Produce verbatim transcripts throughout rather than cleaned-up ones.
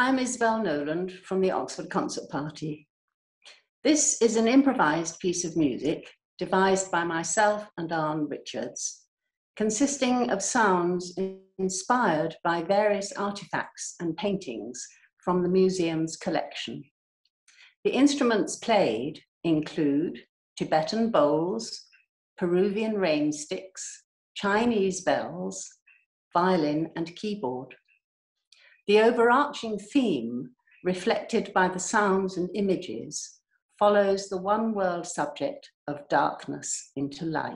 I'm Isabel Knowland from the Oxford Concert Party. This is an improvised piece of music devised by myself and Arne Richards, consisting of sounds inspired by various artifacts and paintings from the museum's collection. The instruments played include Tibetan bowls, Peruvian rainsticks, Chinese bells, violin and keyboard. The overarching theme, reflected by the sounds and images, follows the one world subject of darkness into light.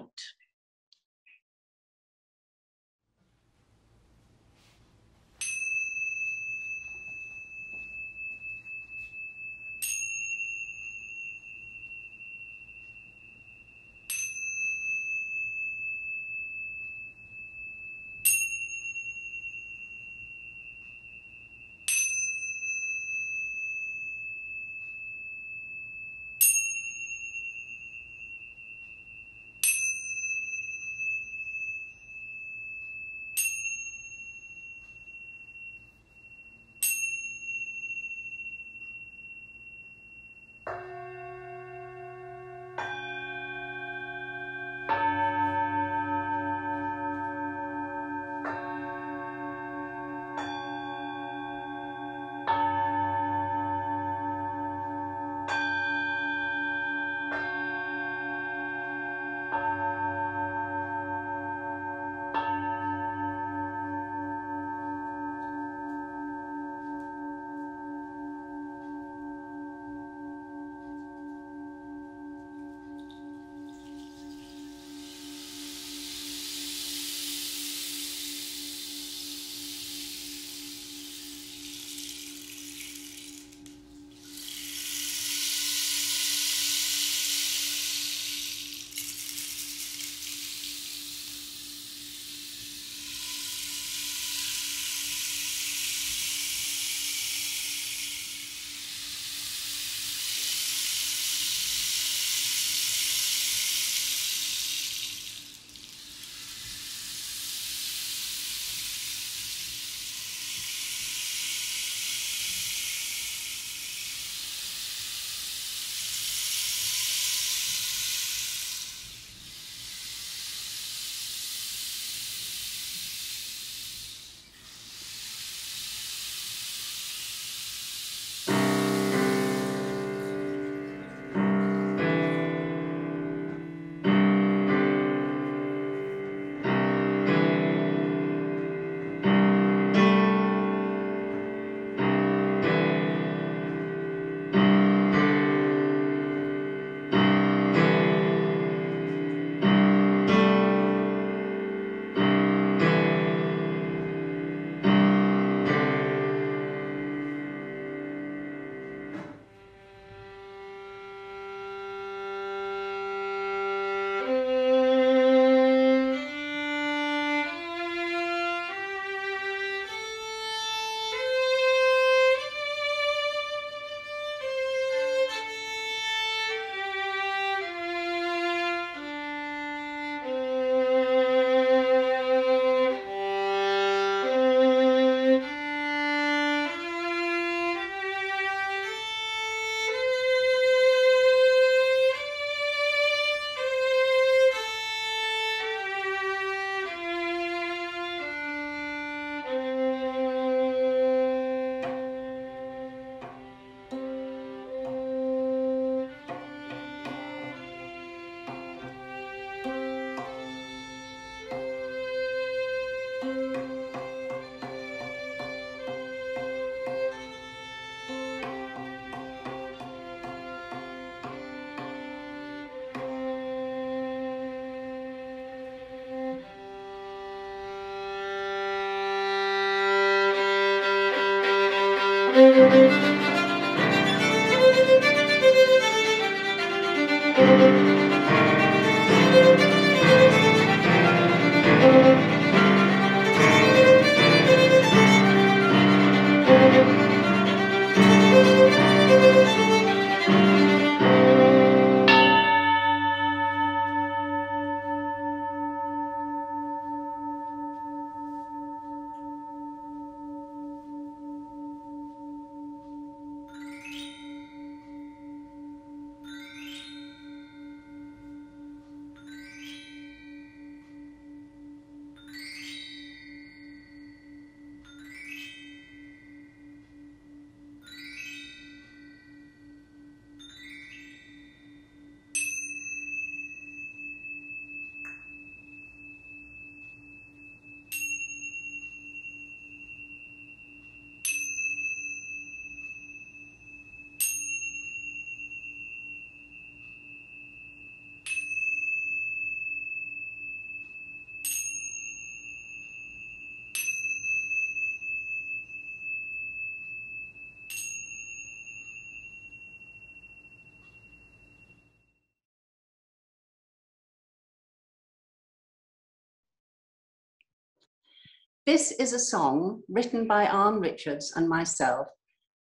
This is a song written by Arne Richards and myself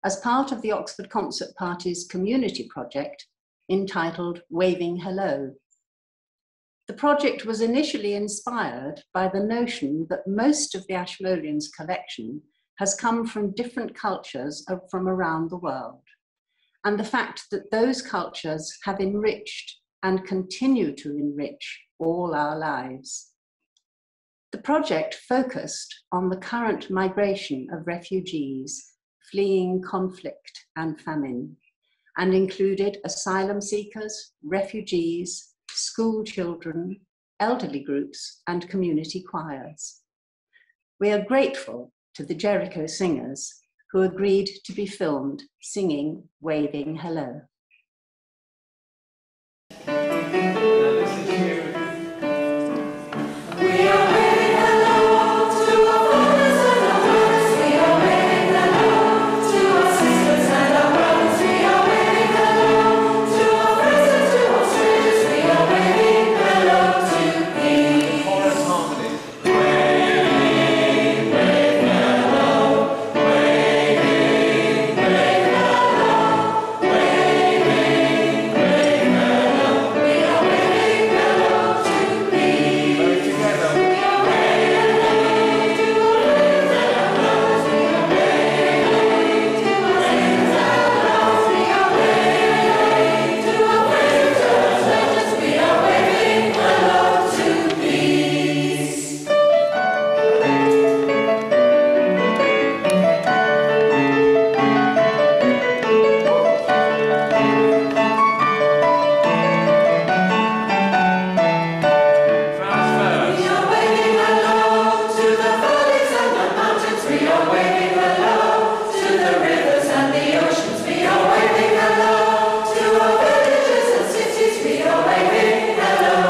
as part of the Oxford Concert Party's community project entitled Waving Hello. The project was initially inspired by the notion that most of the Ashmoleans' collection has come from different cultures from around the world, and the fact that those cultures have enriched and continue to enrich all our lives. The project focused on the current migration of refugees fleeing conflict and famine, and included asylum seekers, refugees, school children, elderly groups, and community choirs. We are grateful to the Jericho Singers who agreed to be filmed singing Waving Hello. Hello.